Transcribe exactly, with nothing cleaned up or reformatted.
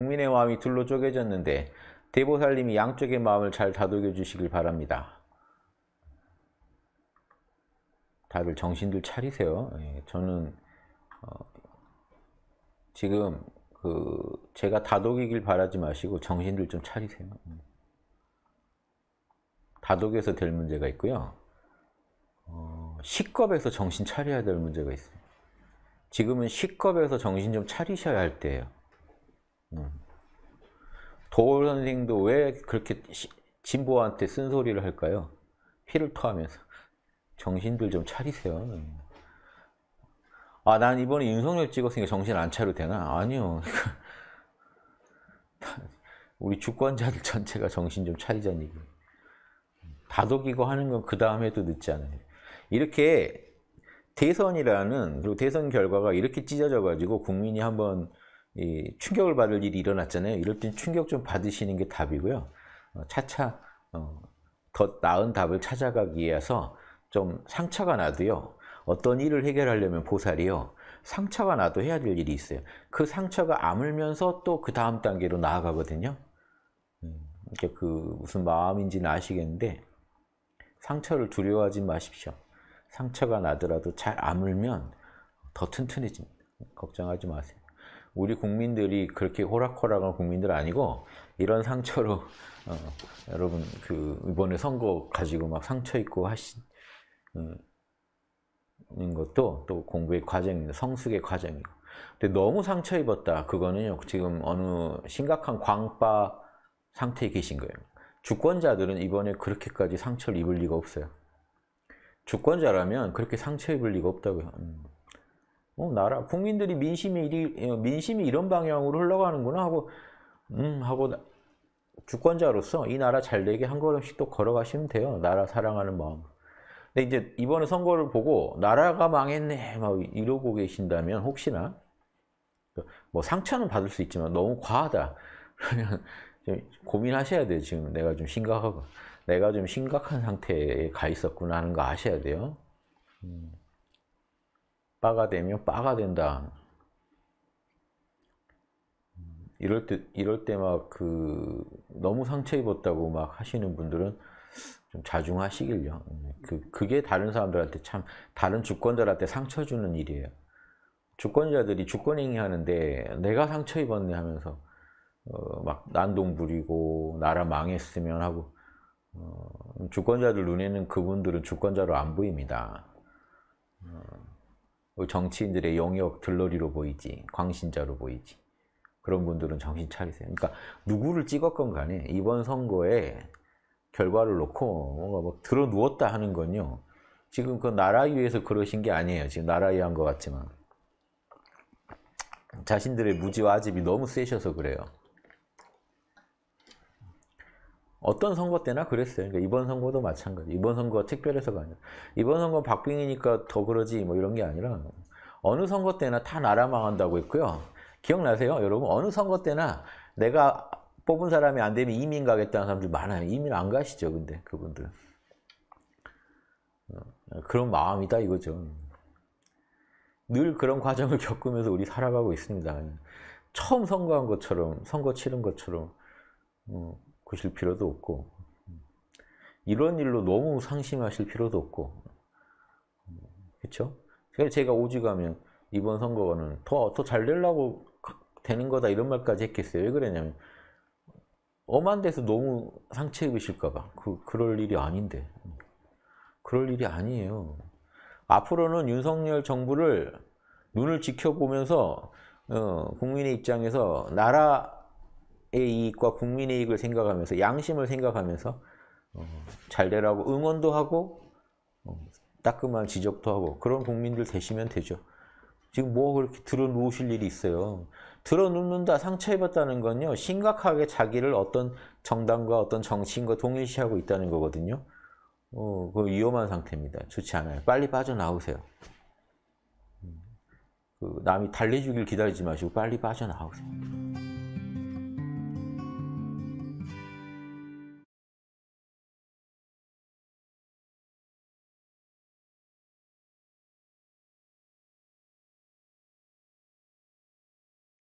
국민의 마음이 둘로 쪼개졌는데 대보살님이 양쪽의 마음을 잘 다독여 주시길 바랍니다. 다들 정신들 차리세요. 예, 저는 어, 지금 그 제가 다독이길 바라지 마시고 정신들 좀 차리세요. 다독여서 될 문제가 있고요. 어, 식겁에서 정신 차려야 될 문제가 있어요. 지금은 식겁에서 정신 좀 차리셔야 할 때예요. 음. 도올 선생도 왜 그렇게 시, 진보한테 쓴소리를 할까요? 피를 토하면서. 정신들 좀 차리세요. 아, 난 이번에 윤석열 찍었으니까 정신 안 차려도 되나? 아니요. 우리 주권자들 전체가 정신 좀 차리자는 얘기. 다독이고 하는 건 그 다음에도 늦지 않아요. 이렇게 대선이라는, 그리고 대선 결과가 이렇게 찢어져가지고 국민이 한번 이 충격을 받을 일이 일어났잖아요. 이럴 땐 충격 좀 받으시는 게 답이고요. 차차 더 나은 답을 찾아가기 위해서 좀 상처가 나도요, 어떤 일을 해결하려면 보살이요, 상처가 나도 해야 될 일이 있어요. 그 상처가 아물면서 또 그 다음 단계로 나아가거든요. 이게 그 무슨 마음인지는 아시겠는데, 상처를 두려워하지 마십시오. 상처가 나더라도 잘 아물면 더 튼튼해집니다. 걱정하지 마세요. 우리 국민들이 그렇게 호락호락한 국민들 아니고, 이런 상처로, 어, 여러분, 그, 이번에 선거 가지고 막 상처 있고 하신, 음, 것도 또 공부의 과정이고 성숙의 과정이고. 근데 너무 상처 입었다, 그거는요, 지금 어느 심각한 광파 상태에 계신 거예요. 주권자들은 이번에 그렇게까지 상처를 입을 리가 없어요. 주권자라면 그렇게 상처 입을 리가 없다고요. 음. 어, 나라 국민들이 민심이 이리, 민심이 이런 방향으로 흘러가는구나 하고 음 하고 주권자로서 이 나라 잘 되게 한 걸음씩 또 걸어가시면 돼요. 나라 사랑하는 마음. 근데 이제 이번에 선거를 보고 나라가 망했네 막 이러고 계신다면, 혹시나 뭐 상처는 받을 수 있지만 너무 과하다 그러면 좀 고민하셔야 돼요. 지금 내가 좀 심각하고 내가 좀 심각한 상태에 가 있었구나 하는 거 아셔야 돼요. 음. 빠가 되면 빠가 된다. 음. 이럴 때 이럴 때 막 그 너무 상처 입었다고 막 하시는 분들은 좀 자중하시길요. 그, 그게 다른 사람들한테 참, 다른 주권자한테 상처 주는 일이에요. 주권자들이 주권행위 하는데 내가 상처 입었네 하면서 어, 막 난동 부리고 나라 망했으면 하고 어, 주권자들 눈에는 그분들은 주권자로 안 보입니다. 어, 정치인들의 영역 들러리로 보이지, 광신자로 보이지. 그런 분들은 정신 차리세요. 그러니까 누구를 찍었건 간에 이번 선거에 결과를 놓고 뭔가 막 들어 누웠다 하는 건요, 지금 그 나라 위해서 그러신 게 아니에요. 지금 나라 위한 것 같지만 자신들의 무지와 아집이 너무 세셔서 그래요. 어떤 선거 때나 그랬어요. 그러니까 이번 선거도 마찬가지. 이번 선거가 특별해서가 아니라, 이번 선거 박빙이니까 더 그러지 뭐 이런 게 아니라, 어느 선거 때나 다 나라 망한다고 했고요. 기억나세요 여러분? 어느 선거 때나 내가 뽑은 사람이 안 되면 이민 가겠다는 사람들 많아요. 이민 안 가시죠, 근데 그분들. 그런 마음이다 이거죠. 늘 그런 과정을 겪으면서 우리 살아가고 있습니다. 처음 선거한 것처럼, 선거 치른 것처럼 그러실 필요도 없고, 이런 일로 너무 상심하실 필요도 없고, 그렇죠? 그래서 제가 오죽하면 이번 선거는 더, 더 잘 되려고 되는 거다 이런 말까지 했겠어요. 왜 그러냐면 엄한 데서 너무 상처 입으실까봐. 그, 그럴 일이 아닌데. 그럴 일이 아니에요. 앞으로는 윤석열 정부를 눈을 지켜보면서 어, 국민의 입장에서 나라의 이익과 국민의 이익을 생각하면서, 양심을 생각하면서 어, 잘 되라고 응원도 하고 어, 따끔한 지적도 하고 그런 국민들 되시면 되죠. 지금 뭐 그렇게 들어 누우실 일이 있어요. 들어 눕는다, 상처 입었다는 건요, 심각하게 자기를 어떤 정당과 어떤 정치인과 동일시하고 있다는 거거든요. 어, 그 위험한 상태입니다. 좋지 않아요. 빨리 빠져나오세요. 그 남이 달래주길 기다리지 마시고 빨리 빠져나오세요.